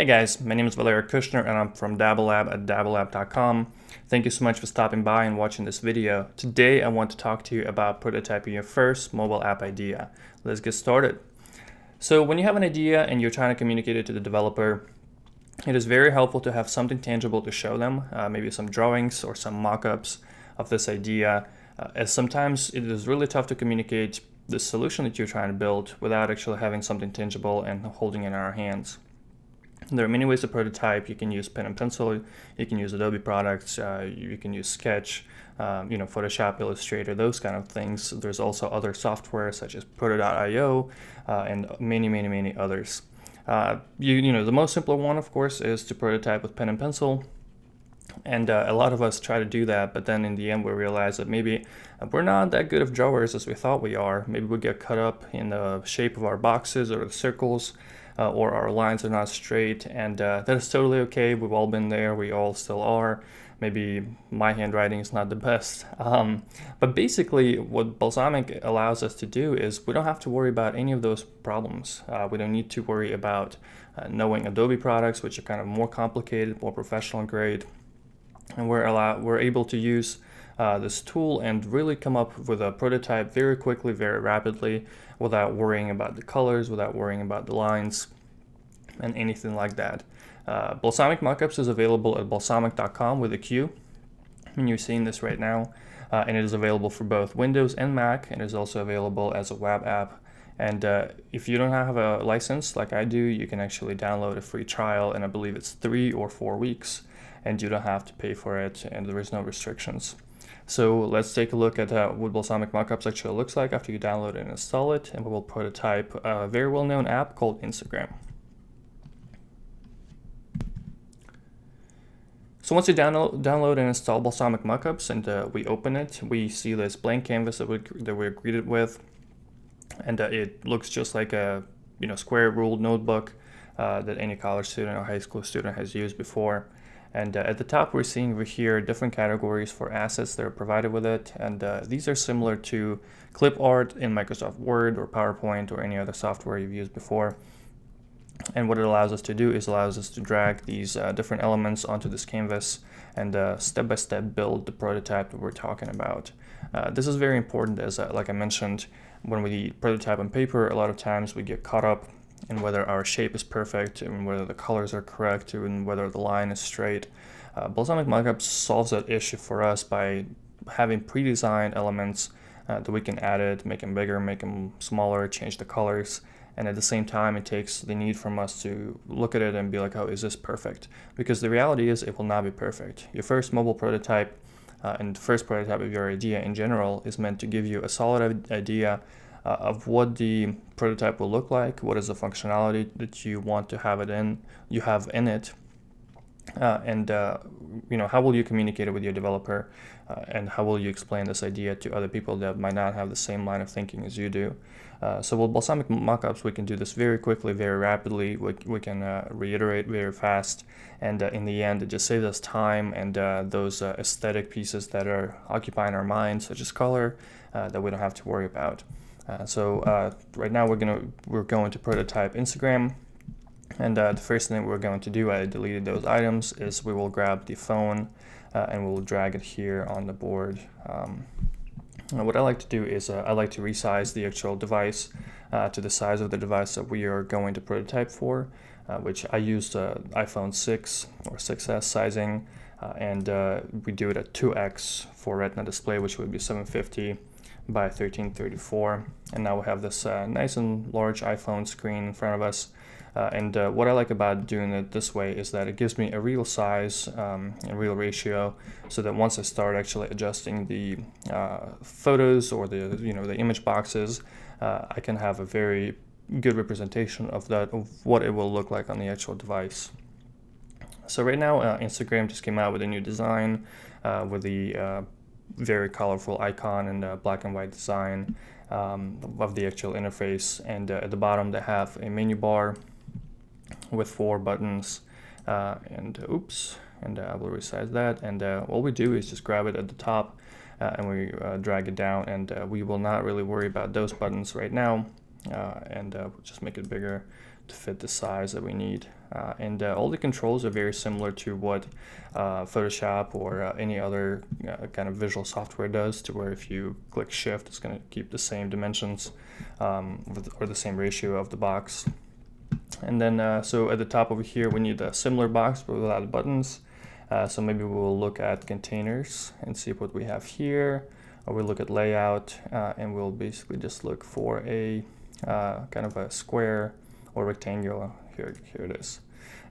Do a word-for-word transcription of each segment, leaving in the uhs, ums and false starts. Hey guys, my name is Valera Kushner and I'm from Dabble Lab at dabble lab dot com. Thank you so much for stopping by and watching this video. Today I want to talk to you about prototyping your first mobile app idea. Let's get started. So when you have an idea and you're trying to communicate it to the developer, it is very helpful to have something tangible to show them, uh, maybe some drawings or some mock-ups of this idea, uh, as sometimes it is really tough to communicate the solution that you're trying to build without actually having something tangible and holding it in our hands. There are many ways to prototype. You can use pen and pencil, you can use Adobe products, uh, you can use Sketch, um, you know, Photoshop, Illustrator, those kind of things. There's also other software such as Proto dot i o uh, and many, many, many others. Uh, you, you know, the most simpler one, of course, is to prototype with pen and pencil. And uh, a lot of us try to do that, but then in the end we realize that maybe we're not that good of drawers as we thought we are. Maybe we get cut up in the shape of our boxes or the circles, uh, or our lines are not straight, and uh, that is totally okay. We've all been there, we all still are. Maybe my handwriting is not the best. Um, but basically what Balsamiq allows us to do is we don't have to worry about any of those problems. Uh, we don't need to worry about uh, knowing Adobe products, which are kind of more complicated, more professional grade. And we're, allowed, we're able to use uh, this tool and really come up with a prototype very quickly, very rapidly, without worrying about the colors, without worrying about the lines, and anything like that. Uh, Balsamiq Mockups is available at balsamiq dot com with a Q, and you're seeing this right now. Uh, and it is available for both Windows and Mac, and is also available as a web app. And uh, if you don't have a license like I do, you can actually download a free trial, and I believe it's three or four weeks. And you don't have to pay for it, and there is no restrictions. So let's take a look at uh, what Balsamiq Mockups actually looks like after you download and install it, and we will prototype a very well-known app called Instagram. So once you download, download and install Balsamiq Mockups and uh, we open it, we see this blank canvas that, we, that we're greeted with, and uh, it looks just like a you know square ruled notebook uh, that any college student or high school student has used before. And uh, at the top, we're seeing over here different categories for assets that are provided with it. And uh, these are similar to clip art in Microsoft Word or PowerPoint or any other software you've used before. And what it allows us to do is allows us to drag these uh, different elements onto this canvas and uh, step by step build the prototype that we're talking about. Uh, this is very important as, uh, like I mentioned, when we prototype on paper, a lot of times we get caught up and whether our shape is perfect, and whether the colors are correct, and whether the line is straight. Uh, Balsamiq Mockups solves that issue for us by having pre-designed elements uh, that we can edit, make them bigger, make them smaller, change the colors, and at the same time it takes the need from us to look at it and be like, oh, is this perfect? Because the reality is it will not be perfect. Your first mobile prototype uh, and the first prototype of your idea in general is meant to give you a solid idea Uh, of what the prototype will look like, what is the functionality that you want to have it in, you have in it, uh, and uh, you know how will you communicate it with your developer, uh, and how will you explain this idea to other people that might not have the same line of thinking as you do. Uh, so with Balsamiq Mockups, we can do this very quickly, very rapidly. We, we can uh, reiterate very fast, and uh, in the end, it just saves us time and uh, those uh, aesthetic pieces that are occupying our minds, such as color, uh, that we don't have to worry about. Uh, so uh, right now we're gonna we're going to prototype Instagram, and uh, the first thing we're going to do, I deleted those items, is we will grab the phone uh, and we'll drag it here on the board. Um, what I like to do is uh, I like to resize the actual device uh, to the size of the device that we are going to prototype for, uh, which I used uh, iPhone six or six S sizing, uh, and uh, we do it at two X for Retina display, which would be seven fifty by thirteen thirty-four, and now we have this uh, nice and large iPhone screen in front of us. Uh, and uh, what I like about doing it this way is that it gives me a real size, um, a real ratio, so that once I start actually adjusting the uh, photos or the you know the image boxes, uh, I can have a very good representation of that of what it will look like on the actual device. So right now, uh, Instagram just came out with a new design uh, with the uh, very colorful icon and uh, black and white design um, of the actual interface, and uh, at the bottom they have a menu bar with four buttons, uh, and uh, oops and uh, I will resize that, and uh, what we do is just grab it at the top uh, and we uh, drag it down, and uh, we will not really worry about those buttons right now, uh, and uh, we'll just make it bigger to fit the size that we need. Uh, and uh, all the controls are very similar to what uh, Photoshop or uh, any other uh, kind of visual software does, to where if you click shift, it's going to keep the same dimensions um, with, or the same ratio of the box. And then uh, so at the top over here, we need a similar box but without buttons. Uh, so maybe we'll look at containers and see what we have here. Or we'll look at layout uh, and we'll basically just look for a uh, kind of a square or rectangular. Here, here it is.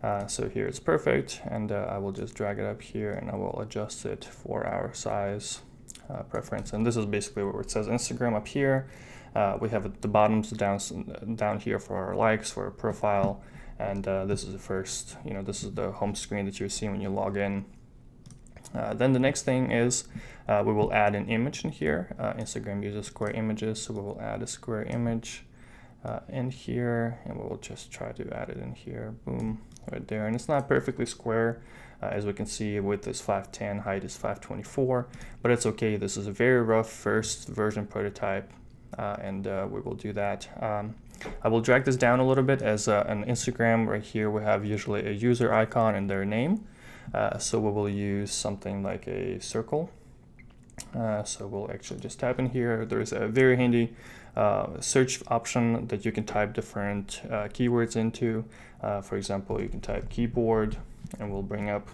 Uh, so here it's perfect, and uh, I will just drag it up here and I will adjust it for our size uh, preference. And this is basically where it says Instagram up here. Uh, we have at the bottoms down down here for our likes, for our profile, and uh, this is the first, you know, this is the home screen that you see when you log in. Uh, then the next thing is uh, we will add an image in here. Uh, Instagram uses square images, so we will add a square image uh, in here, and we will just try to add it in here. Boom, right there. And it's not perfectly square. Uh, as we can see, width is five ten, height is five twenty-four, but it's okay. This is a very rough first version prototype. Uh, and uh, we will do that. Um, I will drag this down a little bit as uh, an Instagram. Right here we have usually a user icon and their name. Uh, so we will use something like a circle. Uh, so we'll actually just type in here. There is a very handy uh, search option that you can type different uh, keywords into. Uh, for example, you can type keyboard and we'll bring up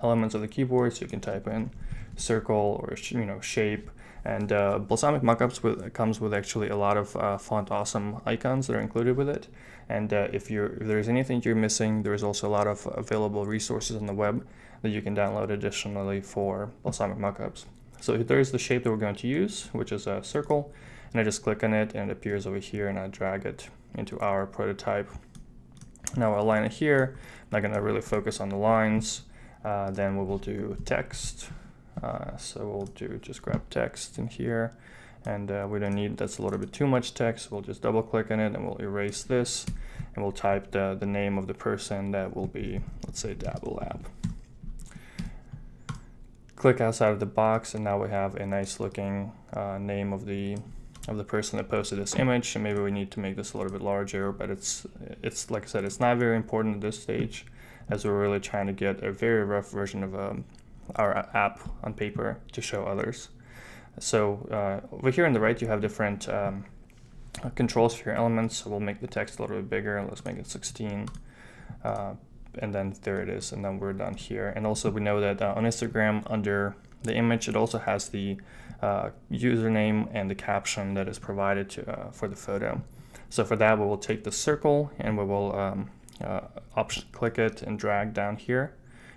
elements of the keyboard. So you can type in circle or, you know, shape. And uh, Balsamiq Mockups with, comes with actually a lot of uh, font awesome icons that are included with it. And uh, if you're if there's anything you're missing, there's also a lot of available resources on the web that you can download additionally for Balsamiq Mockups. So there's the shape that we're going to use, which is a circle, and I just click on it and it appears over here, and I drag it into our prototype. Now I'll align it here. I'm not going to really focus on the lines. Uh, then we will do text. Uh, so we'll do just grab text in here, and uh, we don't need, that's a little bit too much text. We'll just double click on it and we'll erase this, and we'll type the, the name of the person. That will be, let's say, Dabble Lab. Click outside of the box, and now we have a nice looking uh, name of the of the person that posted this image. And maybe we need to make this a little bit larger, but it's it's like I said, it's not very important at this stage, as we're really trying to get a very rough version of a our app on paper to show others. So uh, over here on the right, you have different um, controls for your elements. So we'll make the text a little bit bigger. Let's make it sixteen. Uh, and then there it is. And then we're done here. And also we know that uh, on Instagram, under the image, it also has the uh, username and the caption that is provided to, uh, for the photo. So for that, we will take the circle and we will um, uh, option click it and drag down here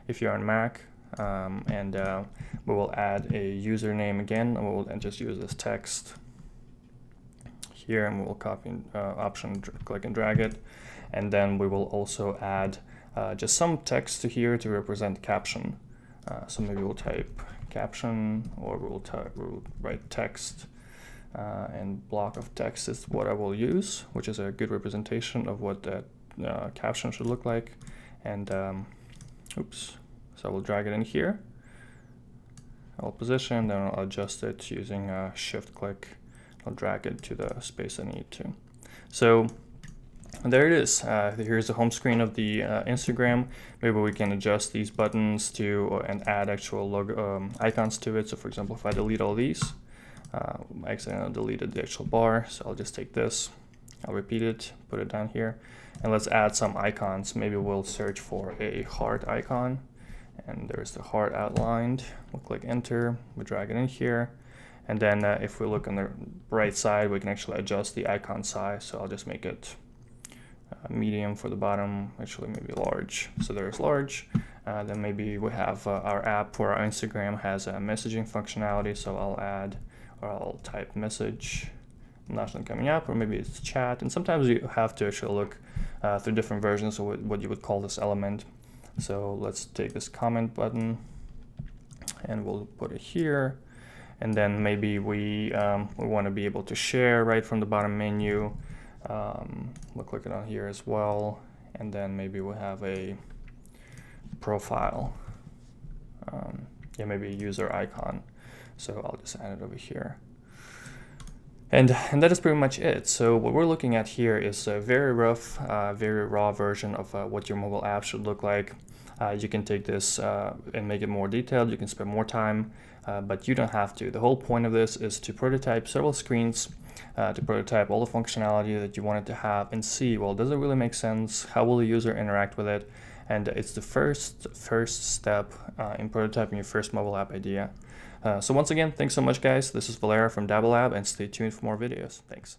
if you're on Mac. Um, and uh, we will add a username again, and we'll just use this text here, and we'll copy uh, option, click and drag it, and then we will also add uh, just some text to here to represent the caption. Uh, so maybe we'll type caption, or we'll, we'll write text, uh, and block of text is what I will use, which is a good representation of what that uh, caption should look like. And um, oops. So we'll drag it in here, I'll position, then I'll adjust it using a shift click. I'll drag it to the space I need to. So there it is. Uh, here's the home screen of the uh, Instagram. Maybe we can adjust these buttons to or, and add actual logo, um, icons to it. So for example, if I delete all these, uh, I accidentally deleted the actual bar. So I'll just take this, I'll repeat it, put it down here, and let's add some icons. Maybe we'll search for a heart icon. And there's the heart outlined. We'll click enter, we'll drag it in here. And then uh, if we look on the right side, we can actually adjust the icon size. So I'll just make it uh, medium for the bottom, actually maybe large. So there's large. Uh, then maybe we have uh, our app for our Instagram has a messaging functionality. So I'll add, or I'll type message, nothing coming up, or maybe it's chat. And sometimes you have to actually look uh, through different versions of what you would call this element. So let's take this comment button and we'll put it here. And then maybe we, um, we want to be able to share right from the bottom menu. Um, we'll click it on here as well. And then maybe we'll have a profile. Um, yeah, maybe a user icon. So I'll just add it over here. And, and that is pretty much it. So what we're looking at here is a very rough, uh, very raw version of uh, what your mobile app should look like. Uh, you can take this uh, and make it more detailed, you can spend more time, uh, but you don't have to. The whole point of this is to prototype several screens, uh, to prototype all the functionality that you wanted to have and see, well, does it really make sense? How will the user interact with it? And it's the first, first step uh, in prototyping your first mobile app idea. Uh, so once again, thanks so much, guys. This is Valera from Dabble Lab, and stay tuned for more videos. Thanks.